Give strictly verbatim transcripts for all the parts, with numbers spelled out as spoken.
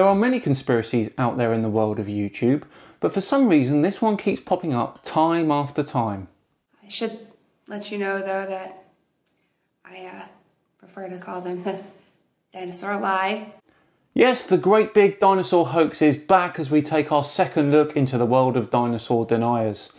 There are many conspiracies out there in the world of YouTube, but for some reason this one keeps popping up time after time. I should let you know though that I uh, prefer to call them the dinosaur lie. Yes, the great big dinosaur hoax is back as we take our second look into the world of dinosaur deniers.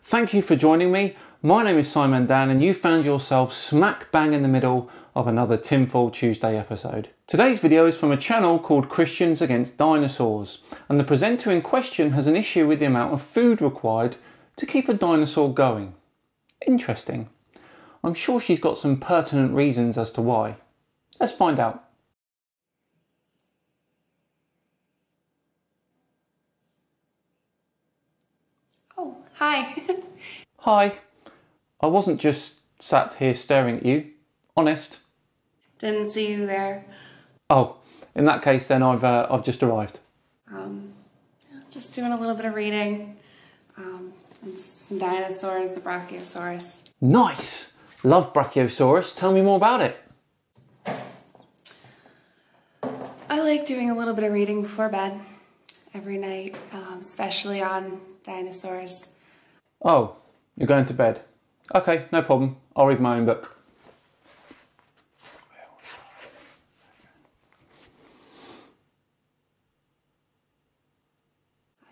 Thank you for joining me. My name is SciManDan and you found yourself smack bang in the middle of another Tinfoil Tuesday episode. Today's video is from a channel called Christians Against Dinosaurs, and the presenter in question has an issue with the amount of food required to keep a dinosaur going. Interesting. I'm sure she's got some pertinent reasons as to why. Let's find out. Oh, hi. Hi. I wasn't just sat here staring at you. Honest. Didn't see you there. Oh, in that case then I've, uh, I've just arrived. Um, just doing a little bit of reading. Um, some dinosaurs, the Brachiosaurus. Nice! Love Brachiosaurus. Tell me more about it. I like doing a little bit of reading before bed every night, um, especially on dinosaurs. Oh, you're going to bed. Okay, no problem. I'll read my own book.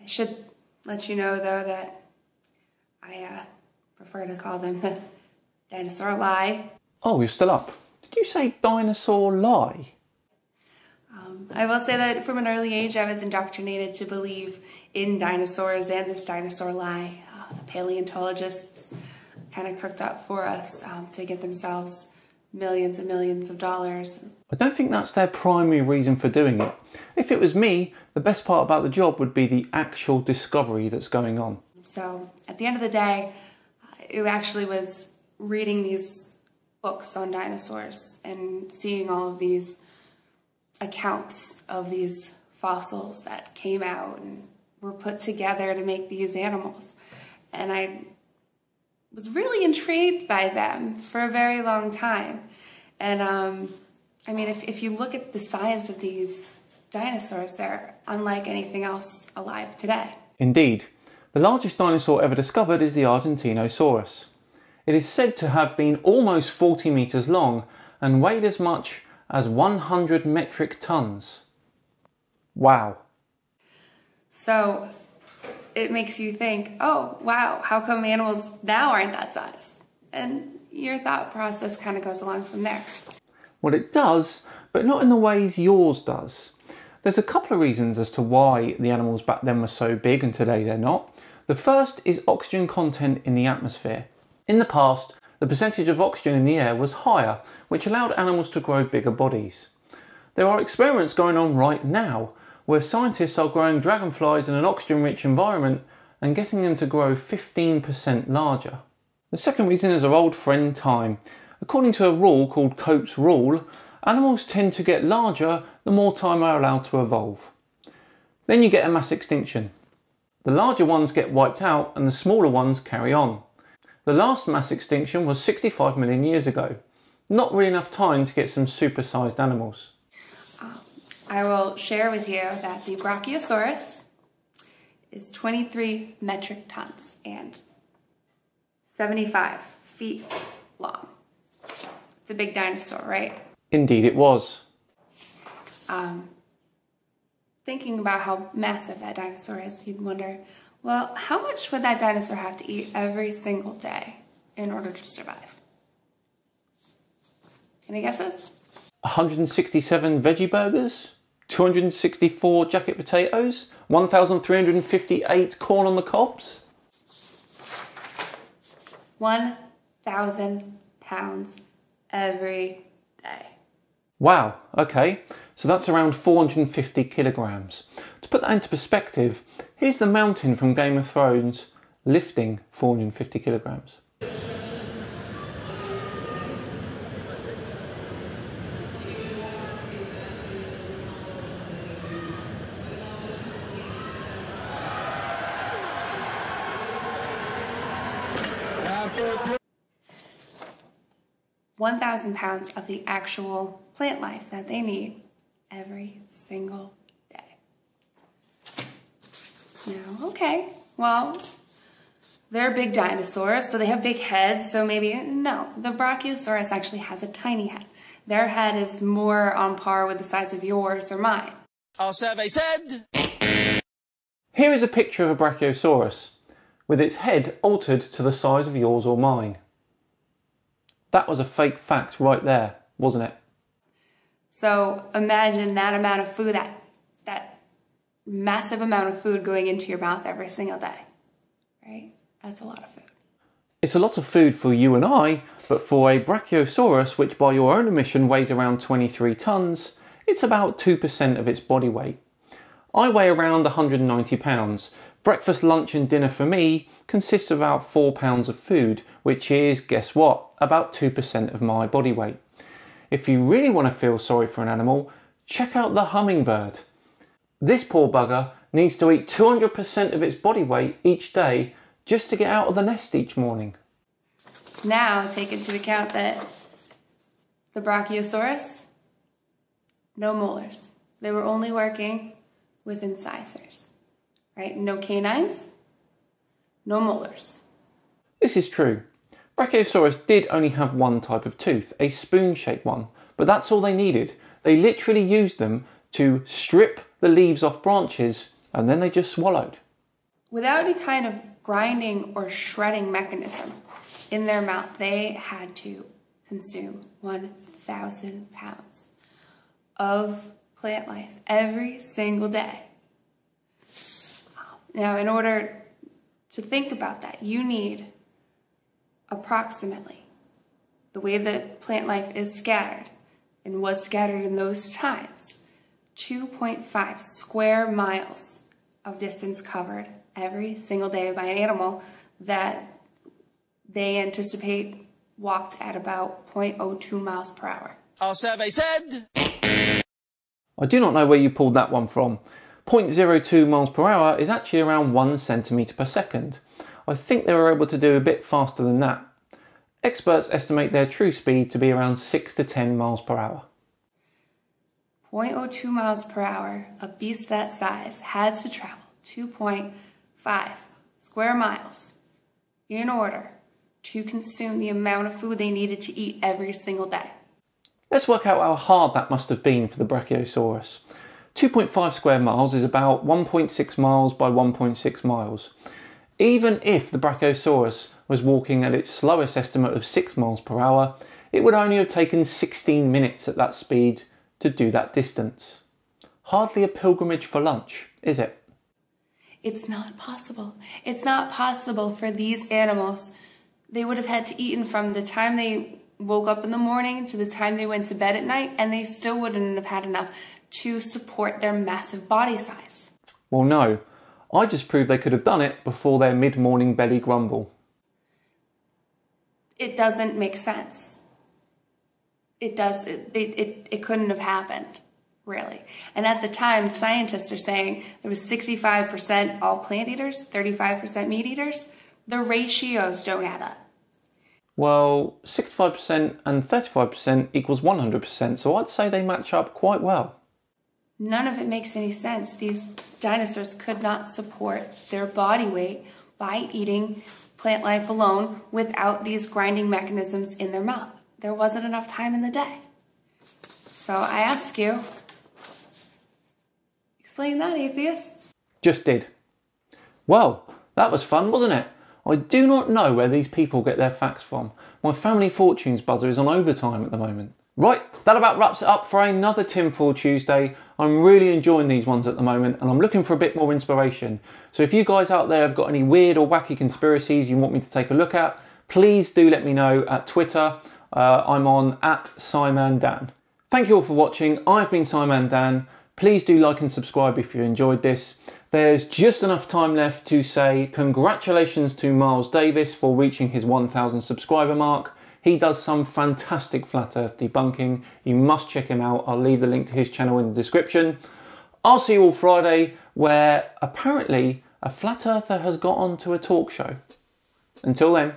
I should let you know though that I uh, prefer to call them the dinosaur lie. Oh, you're still up. Did you say dinosaur lie? Um, I will say that from an early age I was indoctrinated to believe in dinosaurs and this dinosaur lie. Uh, the paleontologists kind of cooked up for us um, to get themselves millions and millions of dollars. I don't think that's their primary reason for doing it. If it was me, the best part about the job would be the actual discovery that's going on. So at the end of the day, it actually was reading these books on dinosaurs and seeing all of these accounts of these fossils that came out and were put together to make these animals. And I was really intrigued by them for a very long time. And um, I mean, if, if you look at the size of these dinosaurs, they're unlike anything else alive today. Indeed. The largest dinosaur ever discovered is the Argentinosaurus. It is said to have been almost forty metres long and weighed as much as one hundred metric tonnes. Wow. So it makes you think, oh, wow, how come animals now aren't that size? And your thought process kind of goes along from there. Well, it does, but not in the ways yours does. There's a couple of reasons as to why the animals back then were so big and today they're not. The first is oxygen content in the atmosphere. In the past, the percentage of oxygen in the air was higher, which allowed animals to grow bigger bodies. There are experiments going on right now where scientists are growing dragonflies in an oxygen-rich environment and getting them to grow fifteen percent larger. The second reason is our old friend time. According to a rule called Cope's rule, animals tend to get larger the more time they're allowed to evolve. Then you get a mass extinction. The larger ones get wiped out and the smaller ones carry on. The last mass extinction was sixty-five million years ago. Not really enough time to get some super-sized animals. I will share with you that the Brachiosaurus is twenty-three metric tons and seventy-five feet long. It's a big dinosaur, right? Indeed it was. Um, thinking about how massive that dinosaur is, you'd wonder, well, how much would that dinosaur have to eat every single day in order to survive? Any guesses? one hundred sixty-seven veggie burgers? two hundred sixty-four jacket potatoes, one thousand three hundred fifty-eight corn on the cobs. one thousand pounds every day. Wow, okay, so that's around four hundred fifty kilograms. To put that into perspective, here's the mountain from Game of Thrones lifting four hundred fifty kilograms. one thousand pounds of the actual plant life that they need every single day. No, okay. Well, they're big dinosaurs, so they have big heads, so maybe, no. The Brachiosaurus actually has a tiny head. Their head is more on par with the size of yours or mine. Our survey said... Here is a picture of a Brachiosaurus, with its head altered to the size of yours or mine. That was a fake fact right there, wasn't it? So imagine that amount of food, that, that massive amount of food going into your mouth every single day, right? That's a lot of food. It's a lot of food for you and I, but for a Brachiosaurus, which by your own admission weighs around twenty-three tonnes, it's about two percent of its body weight. I weigh around one hundred and ninety pounds. Breakfast, lunch and dinner for me consists of about four pounds of food, which is, guess what, about two percent of my body weight. If you really want to feel sorry for an animal, check out the hummingbird. This poor bugger needs to eat two hundred percent of its body weight each day just to get out of the nest each morning. Now take into account that the Brachiosaurus, no molars. They were only working with incisors, right? No canines, no molars. This is true. Brachiosaurus did only have one type of tooth, a spoon-shaped one, but that's all they needed. They literally used them to strip the leaves off branches and then they just swallowed. Without any kind of grinding or shredding mechanism in their mouth, they had to consume one thousand pounds of plant life every single day. Now, in order to think about that, you need approximately the way that plant life is scattered and was scattered in those times, two point five square miles of distance covered every single day by an animal that they anticipate walked at about zero point zero two miles per hour. Our survey said... I do not know where you pulled that one from. zero point zero two miles per hour is actually around one centimetre per second. I think they were able to do a bit faster than that. Experts estimate their true speed to be around six to ten miles per hour. zero point zero two miles per hour, a beast that size had to travel two point five square miles in order to consume the amount of food they needed to eat every single day. Let's work out how hard that must have been for the Brachiosaurus. two point five square miles is about one point six miles by one point six miles. Even if the Brachiosaurus was walking at its slowest estimate of six miles per hour, it would only have taken sixteen minutes at that speed to do that distance. Hardly a pilgrimage for lunch, is it? It's not possible. It's not possible for these animals. They would have had to eat from the time they woke up in the morning to the time they went to bed at night, and they still wouldn't have had enough to support their massive body size. Well, no. I just proved they could have done it before their mid-morning belly grumble. It doesn't make sense. It does. It, it, it, it couldn't have happened, really. And at the time, scientists are saying there was sixty-five percent all plant eaters, thirty-five percent meat eaters. The ratios don't add up. Well, sixty-five percent and thirty-five percent equals one hundred percent, so I'd say they match up quite well. None of it makes any sense. These dinosaurs could not support their body weight by eating plant life alone without these grinding mechanisms in their mouth. There wasn't enough time in the day. So I ask you, explain that, atheists. Just did. Well, that was fun, wasn't it? I do not know where these people get their facts from. My family fortunes buzzer is on overtime at the moment. Right, that about wraps it up for another Tinfoil Tuesday. I'm really enjoying these ones at the moment and I'm looking for a bit more inspiration. So if you guys out there have got any weird or wacky conspiracies you want me to take a look at, please do let me know at Twitter. Uh, I'm on at SciManDan. Thank you all for watching. I've been SciManDan. Please do like and subscribe if you enjoyed this. There's just enough time left to say congratulations to Miles Davis for reaching his one thousand subscriber mark. He does some fantastic flat earth debunking. You must check him out. I'll leave the link to his channel in the description. I'll see you all Friday, where apparently a flat earther has got on to a talk show. Until then.